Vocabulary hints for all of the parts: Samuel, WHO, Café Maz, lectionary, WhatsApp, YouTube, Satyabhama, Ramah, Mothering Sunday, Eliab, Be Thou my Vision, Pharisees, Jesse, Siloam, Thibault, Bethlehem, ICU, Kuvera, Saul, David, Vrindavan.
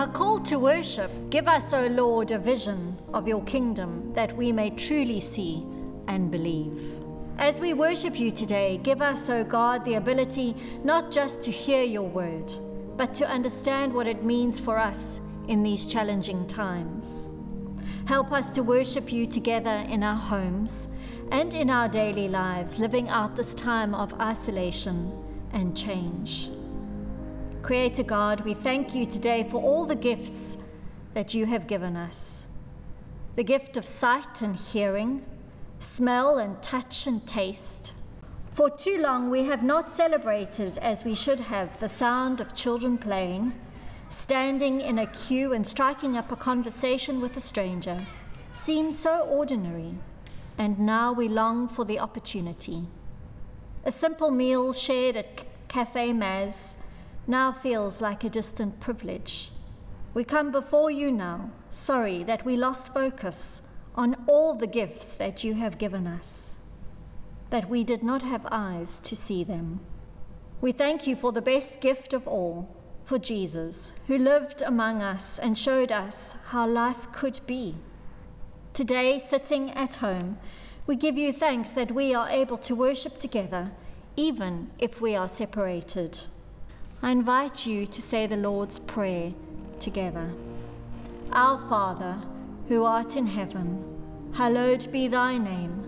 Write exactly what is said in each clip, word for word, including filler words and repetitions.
Our call to worship, give us, O Lord, a vision of your kingdom that we may truly see and believe. As we worship you today, give us, O God, the ability not just to hear your word, but to understand what it means for us in these challenging times. Help us to worship you together in our homes and in our daily lives, living out this time of isolation and change. Creator God, we thank you today for all the gifts that you have given us. The gift of sight and hearing, smell and touch and taste. For too long we have not celebrated as we should have the sound of children playing, standing in a queue and striking up a conversation with a stranger. Seems so ordinary, and now we long for the opportunity. A simple meal shared at Café Maz now feels like a distant privilege. We come before you now, sorry that we lost focus on all the gifts that you have given us, that we did not have eyes to see them. We thank you for the best gift of all, for Jesus, who lived among us and showed us how life could be. Today, sitting at home, we give you thanks that we are able to worship together, even if we are separated. I invite you to say the Lord's Prayer together. Our Father, who art in heaven, hallowed be thy name.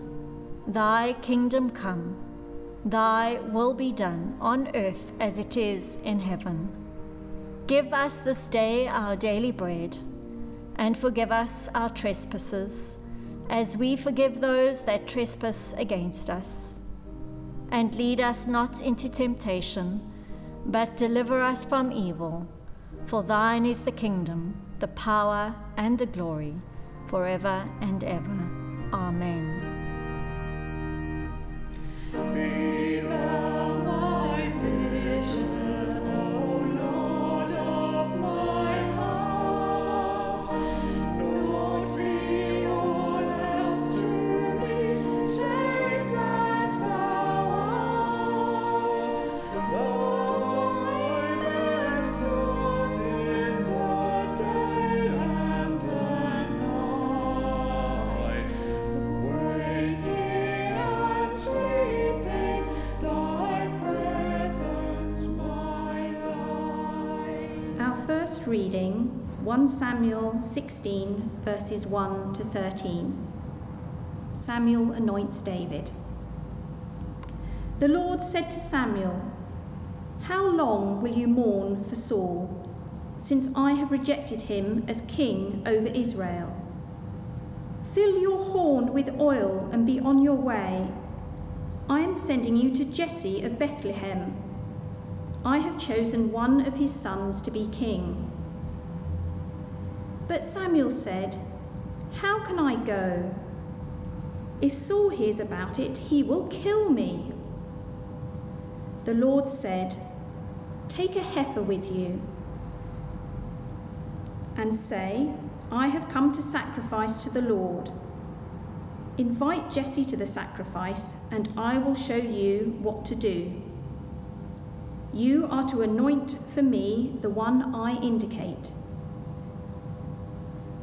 Thy kingdom come, thy will be done on earth as it is in heaven. Give us this day our daily bread, and forgive us our trespasses, as we forgive those that trespass against us. And lead us not into temptation, but deliver us from evil. For thine is the kingdom, the power, and the glory, forever and ever. Amen. Be thou my vision, O Lord of my heart. Lord, be all else to me, save that thou art. Lord, first reading, First Samuel sixteen, verses one to thirteen. Samuel anoints David. The Lord said to Samuel, "How long will you mourn for Saul, since I have rejected him as king over Israel? Fill your horn with oil and be on your way. I am sending you to Jesse of Bethlehem. I have chosen one of his sons to be king." But Samuel said, "How can I go? If Saul hears about it, he will kill me." The Lord said, "Take a heifer with you, and say, 'I have come to sacrifice to the Lord.' Invite Jesse to the sacrifice, and I will show you what to do. You are to anoint for me the one I indicate."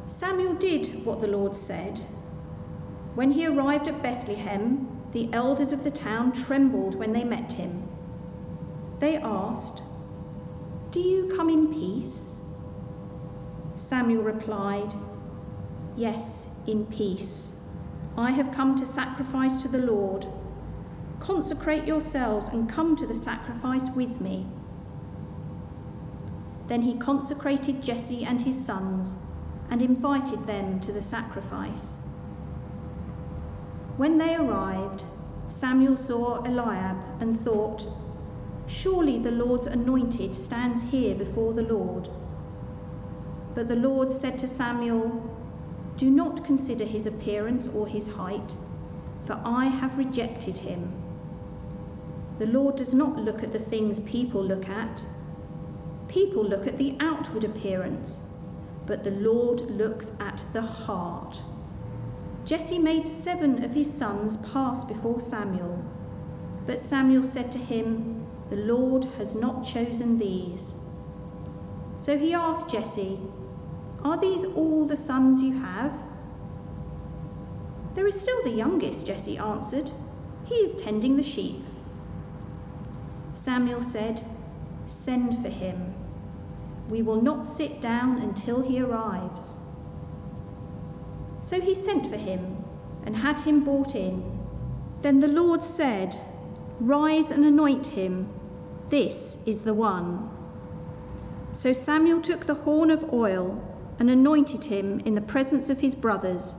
Samuel did what the Lord said. When he arrived at Bethlehem, the elders of the town trembled when they met him. They asked, "Do you come in peace?" Samuel replied, "Yes, in peace. I have come to sacrifice to the Lord. Consecrate yourselves and come to the sacrifice with me." Then he consecrated Jesse and his sons and invited them to the sacrifice. When they arrived, Samuel saw Eliab and thought, "Surely the Lord's anointed stands here before the Lord." But the Lord said to Samuel, "Do not consider his appearance or his height, for I have rejected him. The Lord does not look at the things people look at. People look at the outward appearance, but the Lord looks at the heart." Jesse made seven of his sons pass before Samuel, but Samuel said to him, "The Lord has not chosen these." So he asked Jesse, "Are these all the sons you have?" "There is still the youngest," Jesse answered. "He is tending the sheep." Samuel said, "Send for him. We will not sit down until he arrives." So he sent for him and had him brought in. Then the Lord said, "Rise and anoint him. This is the one." So Samuel took the horn of oil and anointed him in the presence of his brothers.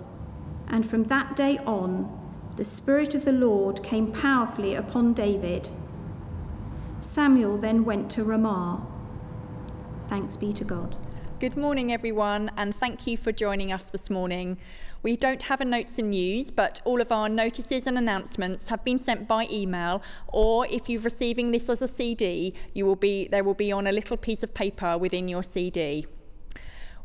And from that day on, the Spirit of the Lord came powerfully upon David. Samuel then went to Ramah. Thanks be to God. Good morning, everyone, and thank you for joining us this morning. We don't have a notes and news, but all of our notices and announcements have been sent by email, or if you're receiving this as a C D, you will be there will be on a little piece of paper within your C D.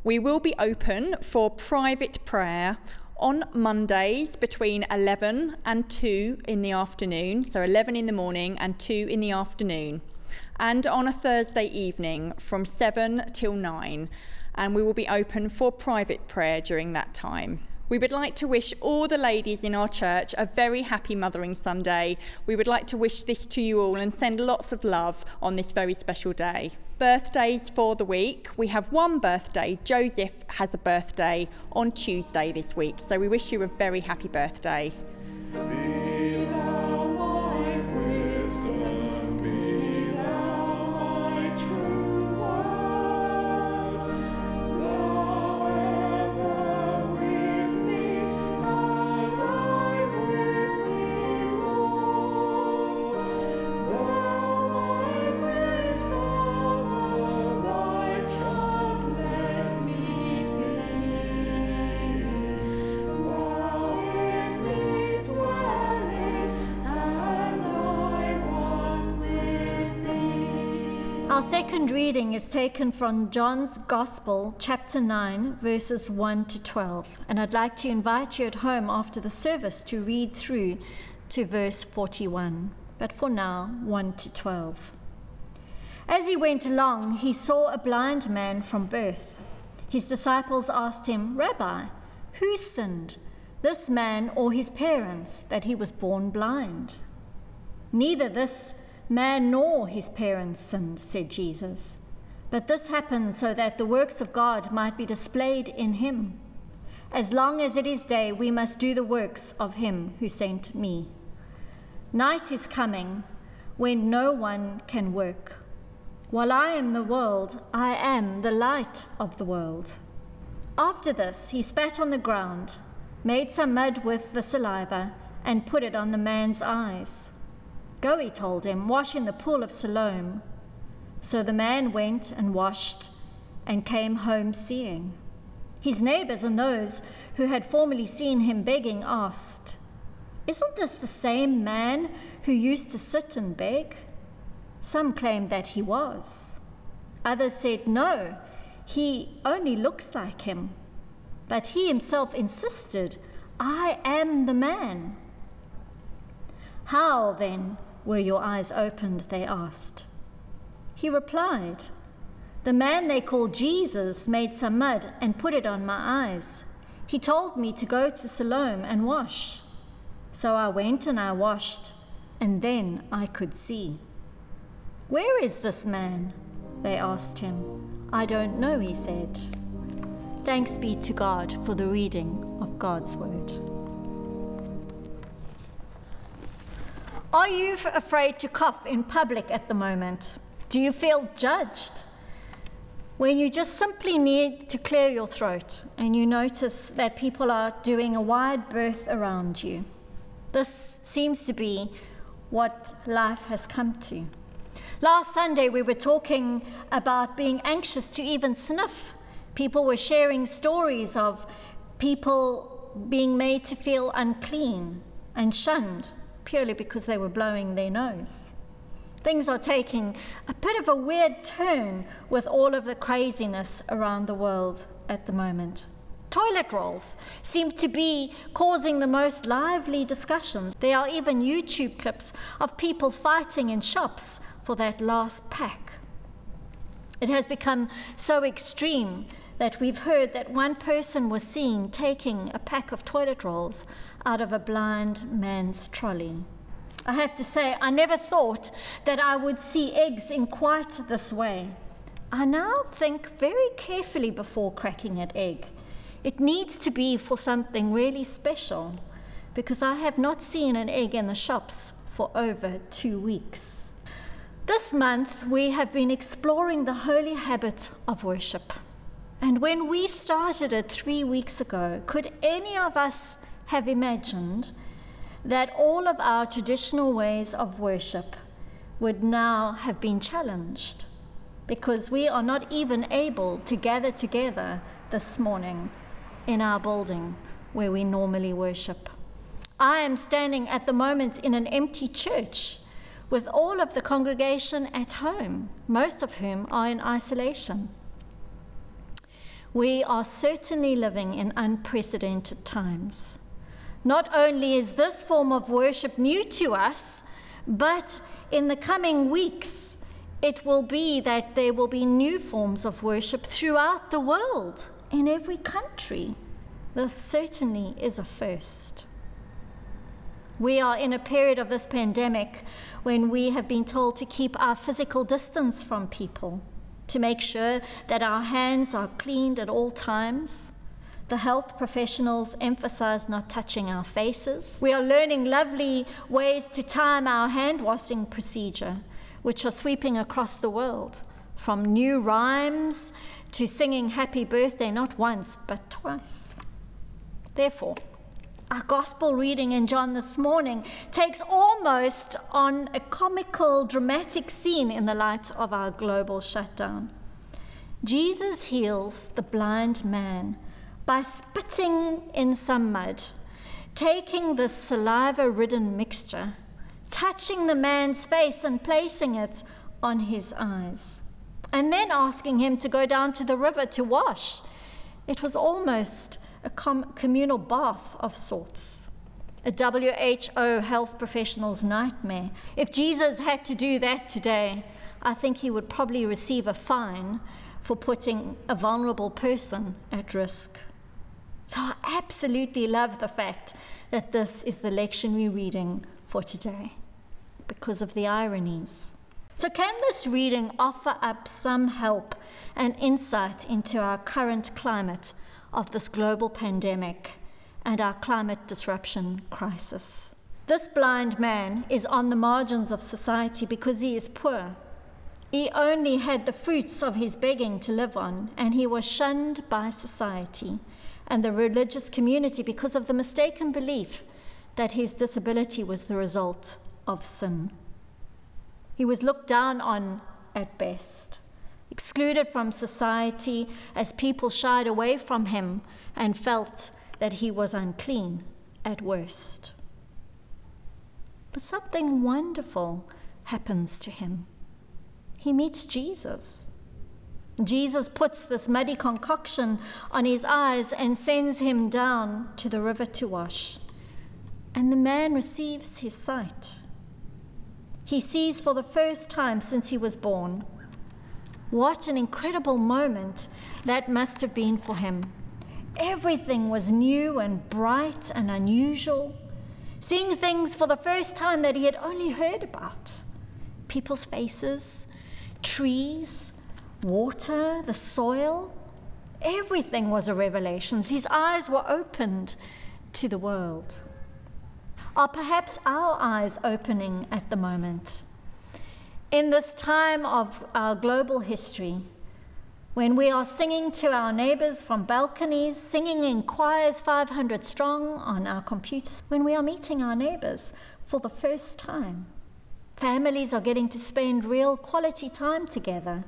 We will be open for private prayer on Mondays between eleven and two in the afternoon, so eleven in the morning and two in the afternoon. And on a Thursday evening from seven till nine, and we will be open for private prayer during that time. We would like to wish all the ladies in our church a very happy Mothering Sunday. We would like to wish this to you all and send lots of love on this very special day. Birthdays for the week. We have one birthday. Joseph has a birthday on Tuesday this week, so we wish you a very happy birthday. Our second reading is taken from John's Gospel, chapter nine, verses one to twelve. And I'd like to invite you at home after the service to read through to verse forty-one. But for now, one to twelve. As he went along, he saw a blind man from birth. His disciples asked him, "Rabbi, who sinned, this man or his parents, that he was born blind?" "Neither this man nor his parents sinned," said Jesus, "but this happened so that the works of God might be displayed in him. As long as it is day, we must do the works of him who sent me. Night is coming when no one can work. While I am the world, I am the light of the world." After this, he spat on the ground, made some mud with the saliva, and put it on the man's eyes. "Go," he told him, "wash in the pool of Siloam." So the man went and washed and came home seeing. His neighbors and those who had formerly seen him begging asked, "Isn't this the same man who used to sit and beg?" Some claimed that he was. Others said, "No, he only looks like him." But he himself insisted, "I am the man." "How then were your eyes opened?" they asked. He replied, "The man they call Jesus made some mud and put it on my eyes. He told me to go to Siloam and wash. So I went and I washed, and then I could see." "Where is this man?" they asked him. "I don't know," he said. Thanks be to God for the reading of God's word. Are you afraid to cough in public at the moment? Do you feel judged? When you just simply need to clear your throat and you notice that people are doing a wide berth around you. This seems to be what life has come to. Last Sunday we were talking about being anxious to even sniff. People were sharing stories of people being made to feel unclean and shunned, purely because they were blowing their nose. Things are taking a bit of a weird turn with all of the craziness around the world at the moment. Toilet rolls seem to be causing the most lively discussions. There are even YouTube clips of people fighting in shops for that last pack. It has become so extreme that we've heard that one person was seen taking a pack of toilet rolls out of a blind man's trolley. I have to say, I never thought that I would see eggs in quite this way. I now think very carefully before cracking an egg. It needs to be for something really special, because I have not seen an egg in the shops for over two weeks. This month, we have been exploring the holy habit of worship. And when we started it three weeks ago, could any of us have imagined that all of our traditional ways of worship would now have been challenged? Because we are not even able to gather together this morning in our building where we normally worship. I am standing at the moment in an empty church with all of the congregation at home, most of whom are in isolation. We are certainly living in unprecedented times. Not only is this form of worship new to us, but in the coming weeks, it will be that there will be new forms of worship throughout the world, in every country. This certainly is a first. We are in a period of this pandemic when we have been told to keep our physical distance from people, to make sure that our hands are cleaned at all times. The health professionals emphasize not touching our faces. We are learning lovely ways to time our hand-washing procedure, which are sweeping across the world, from new rhymes to singing happy birthday not once but twice. Therefore, our gospel reading in John this morning takes almost on a comical, dramatic scene in the light of our global shutdown. Jesus heals the blind man by spitting in some mud, taking this saliva-ridden mixture, touching the man's face and placing it on his eyes, and then asking him to go down to the river to wash. It was almost a com- communal bath of sorts, a W H O health professional's nightmare. If Jesus had to do that today, I think he would probably receive a fine for putting a vulnerable person at risk. So I absolutely love the fact that this is the lectionary reading for today, because of the ironies. So can this reading offer up some help and insight into our current climate of this global pandemic and our climate disruption crisis? This blind man is on the margins of society because he is poor. He only had the fruits of his begging to live on, and he was shunned by society and the religious community because of the mistaken belief that his disability was the result of sin. He was looked down on at best, excluded from society as people shied away from him and felt that he was unclean at worst. But something wonderful happens to him. He meets Jesus. Jesus puts this muddy concoction on his eyes and sends him down to the river to wash. And the man receives his sight. He sees for the first time since he was born. What an incredible moment that must have been for him. Everything was new and bright and unusual. Seeing things for the first time that he had only heard about. People's faces, trees, water, the soil. Everything was a revelation. His eyes were opened to the world. Are perhaps our eyes opening at the moment? In this time of our global history, when we are singing to our neighbors from balconies, singing in choirs five hundred strong on our computers, when we are meeting our neighbors for the first time, families are getting to spend real quality time together,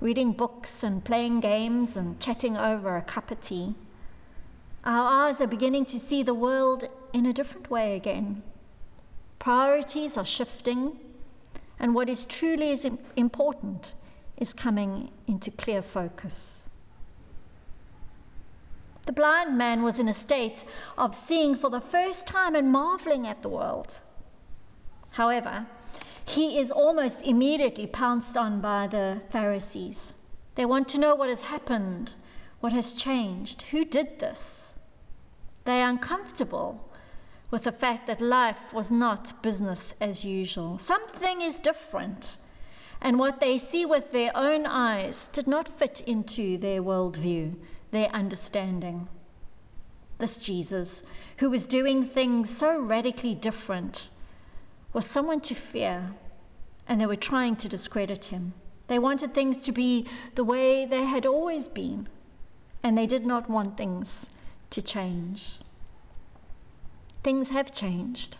reading books and playing games and chatting over a cup of tea. Our eyes are beginning to see the world in a different way again. Priorities are shifting, and what is truly is important is coming into clear focus. The blind man was in a state of seeing for the first time and marveling at the world. However, he is almost immediately pounced on by the Pharisees, They want to know what has happened, what has changed, who did this. They are uncomfortable with the fact that life was not business as usual. Something is different, and what they see with their own eyes did not fit into their worldview, their understanding. This Jesus, who was doing things so radically different, was someone to fear, and they were trying to discredit him. They wanted things to be the way they had always been, and they did not want things to change. Things have changed,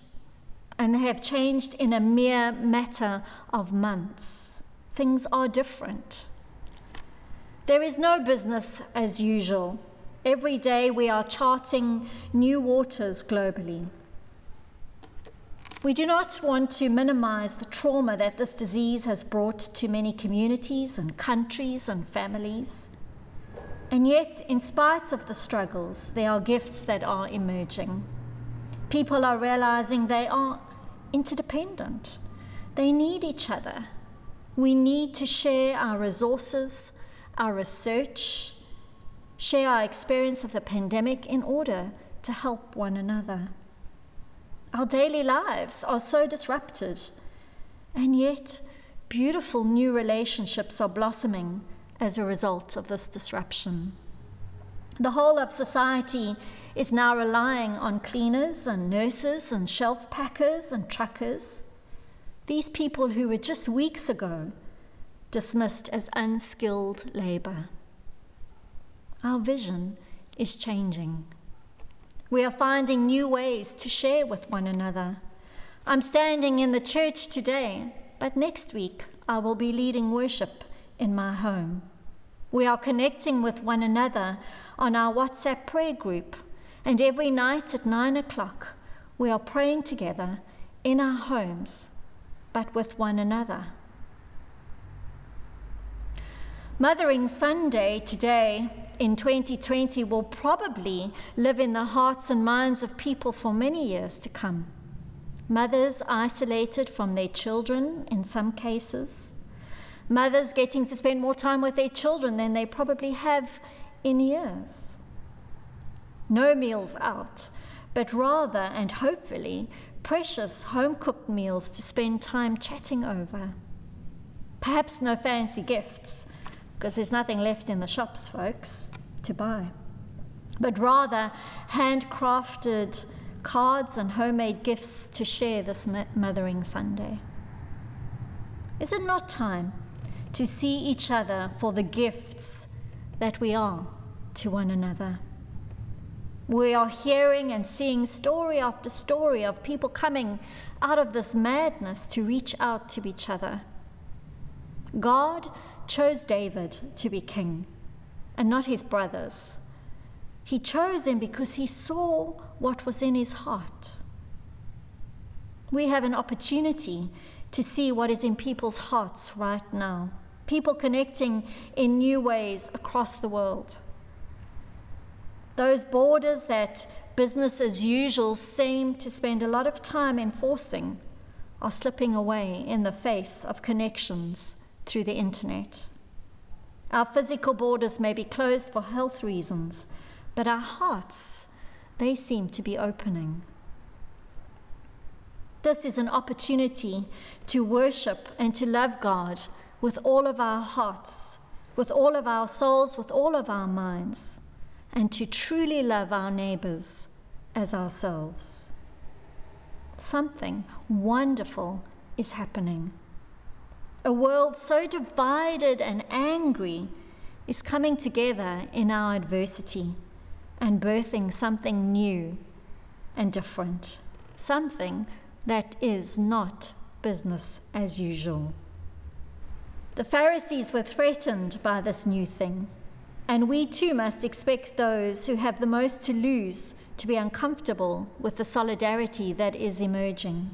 and they have changed in a mere matter of months. Things are different. There is no business as usual. Every day we are charting new waters globally. We do not want to minimize the trauma that this disease has brought to many communities and countries and families. And yet, in spite of the struggles, there are gifts that are emerging. People are realizing they are interdependent. They need each other. We need to share our resources, our research, share our experience of the pandemic in order to help one another. Our daily lives are so disrupted, and yet beautiful new relationships are blossoming as a result of this disruption. The whole of society is now relying on cleaners and nurses and shelf packers and truckers. These people who were just weeks ago dismissed as unskilled labor. Our vision is changing. We are finding new ways to share with one another. I'm standing in the church today, but next week I will be leading worship in my home. We are connecting with one another on our WhatsApp prayer group, and every night at nine o'clock, we are praying together in our homes, but with one another. Mothering Sunday today in twenty twenty will probably live in the hearts and minds of people for many years to come. Mothers isolated from their children in some cases. Mothers getting to spend more time with their children than they probably have in years. No meals out, but rather, and hopefully, precious home-cooked meals to spend time chatting over. Perhaps no fancy gifts, because there's nothing left in the shops, folks, to buy. But rather, handcrafted cards and homemade gifts to share this Mothering Sunday. Is it not time to see each other for the gifts that we are to one another? We are hearing and seeing story after story of people coming out of this madness to reach out to each other. God chose David to be king and not his brothers. He chose him because he saw what was in his heart. We have an opportunity to see what is in people's hearts right now. People connecting in new ways across the world. Those borders that business as usual seem to spend a lot of time enforcing are slipping away in the face of connections through the internet. Our physical borders may be closed for health reasons, but our hearts, they seem to be opening. This is an opportunity to worship and to love God with all of our hearts, with all of our souls, with all of our minds, and to truly love our neighbors as ourselves. Something wonderful is happening. A world so divided and angry is coming together in our adversity and birthing something new and different, something that is not business as usual. The Pharisees were threatened by this new thing, and we too must expect those who have the most to lose to be uncomfortable with the solidarity that is emerging.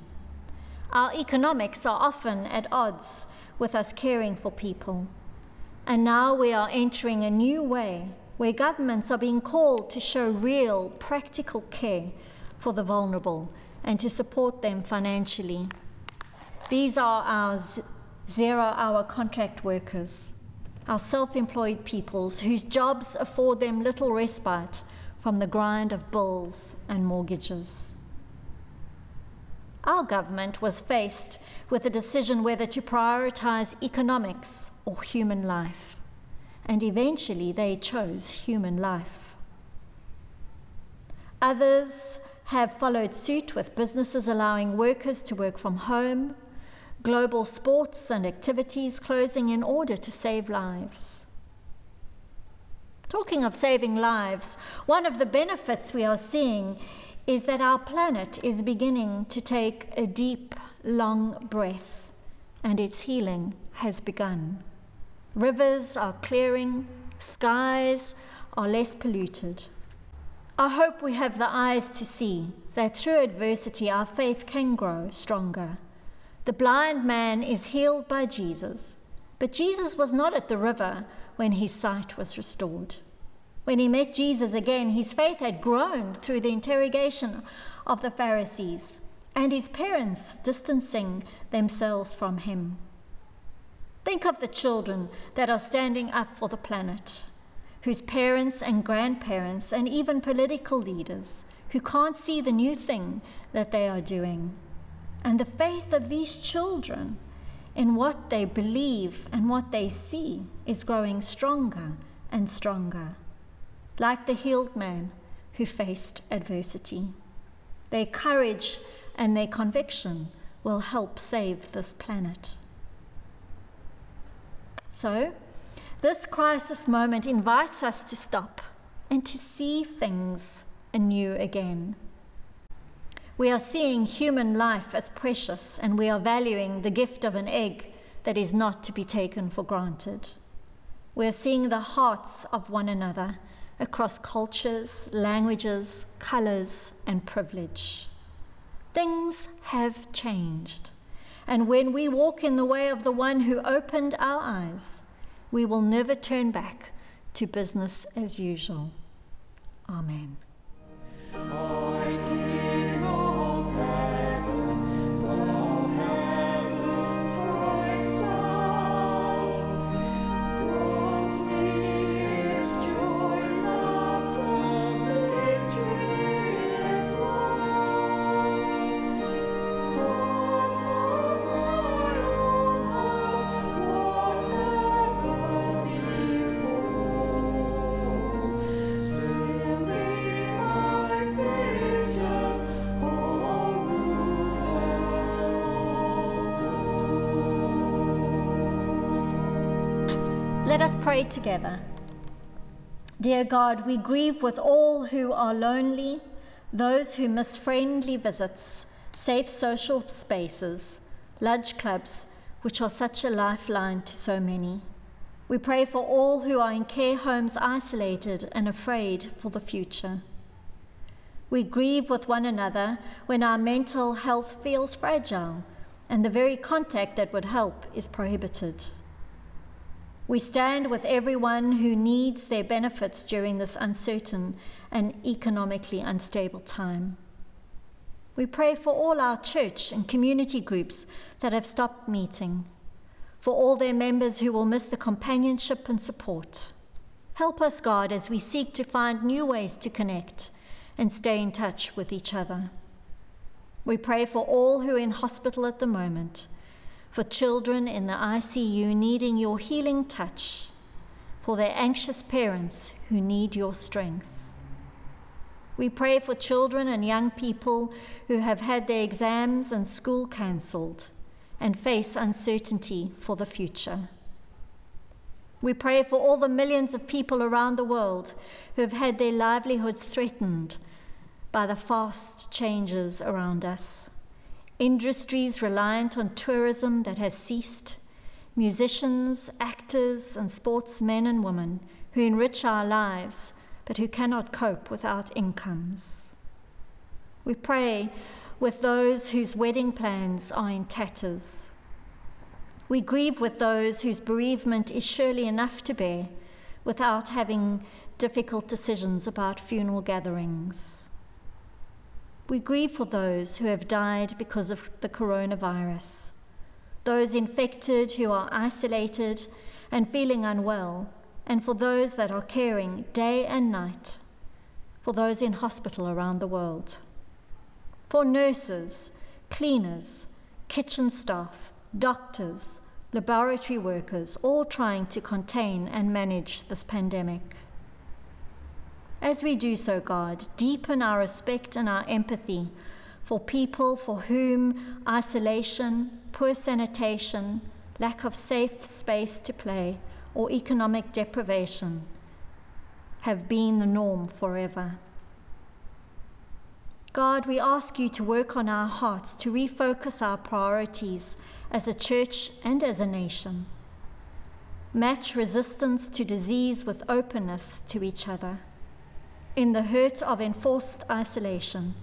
Our economics are often at odds with us caring for people, and now we are entering a new way where governments are being called to show real, practical care for the vulnerable and to support them financially. These are our zero-hour contract workers, our self-employed peoples whose jobs afford them little respite from the grind of bills and mortgages. Our government was faced with a decision whether to prioritize economics or human life, and eventually they chose human life. Others have followed suit with businesses allowing workers to work from home, global sports and activities closing in order to save lives. Talking of saving lives, one of the benefits we are seeing is that our planet is beginning to take a deep, long breath, and its healing has begun. Rivers are clearing, skies are less polluted. I hope we have the eyes to see that through adversity our faith can grow stronger. The blind man is healed by Jesus, but Jesus was not at the river when his sight was restored. When he met Jesus again, his faith had grown through the interrogation of the Pharisees and his parents distancing themselves from him. Think of the children that are standing up for the planet, whose parents and grandparents and even political leaders who can't see the new thing that they are doing, and the faith of these children in what they believe and what they see is growing stronger and stronger, like the healed man who faced adversity. Their courage and their conviction will help save this planet. So, this crisis moment invites us to stop and to see things anew again. We are seeing human life as precious, and we are valuing the gift of an egg that is not to be taken for granted. We are seeing the hearts of one another across cultures, languages, colors, and privilege. Things have changed, and when we walk in the way of the one who opened our eyes, we will never turn back to business as usual. Amen. Amen. Let us pray together. Dear God, we grieve with all who are lonely, those who miss friendly visits, safe social spaces, lunch clubs, which are such a lifeline to so many. We pray for all who are in care homes, isolated and afraid for the future. We grieve with one another when our mental health feels fragile and the very contact that would help is prohibited. We stand with everyone who needs their benefits during this uncertain and economically unstable time. We pray for all our church and community groups that have stopped meeting, for all their members who will miss the companionship and support. Help us, God, as we seek to find new ways to connect and stay in touch with each other. We pray for all who are in hospital at the moment, for children in the I C U needing your healing touch, for their anxious parents who need your strength. We pray for children and young people who have had their exams and school cancelled and face uncertainty for the future. We pray for all the millions of people around the world who have had their livelihoods threatened by the fast changes around us. Industries reliant on tourism that has ceased, musicians, actors, and sportsmen and women who enrich our lives but who cannot cope without incomes. We pray with those whose wedding plans are in tatters. We grieve with those whose bereavement is surely enough to bear without having difficult decisions about funeral gatherings. We grieve for those who have died because of the coronavirus, those infected who are isolated and feeling unwell, and for those that are caring day and night, for those in hospital around the world, for nurses, cleaners, kitchen staff, doctors, laboratory workers, all trying to contain and manage this pandemic. As we do so, God, deepen our respect and our empathy for people for whom isolation, poor sanitation, lack of safe space to play, or economic deprivation have been the norm forever. God, we ask you to work on our hearts, to refocus our priorities as a church and as a nation. Match resistance to disease with openness to each other. In the hurt of enforced isolation,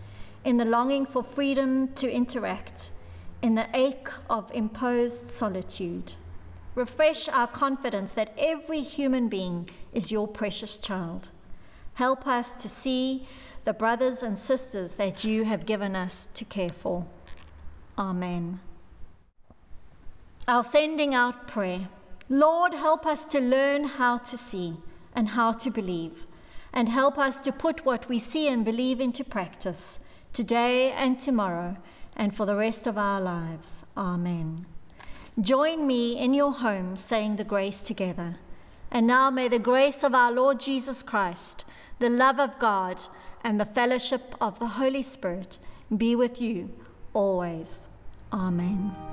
in the longing for freedom to interact, in the ache of imposed solitude, refresh our confidence that every human being is your precious child. Help us to see the brothers and sisters that you have given us to care for. Amen. Our sending out prayer. Lord, help us to learn how to see and how to believe, and help us to put what we see and believe into practice today and tomorrow and for the rest of our lives. Amen. Join me in your home saying the grace together. And now may the grace of our Lord Jesus Christ, the love of God, and the fellowship of the Holy Spirit be with you always. Amen.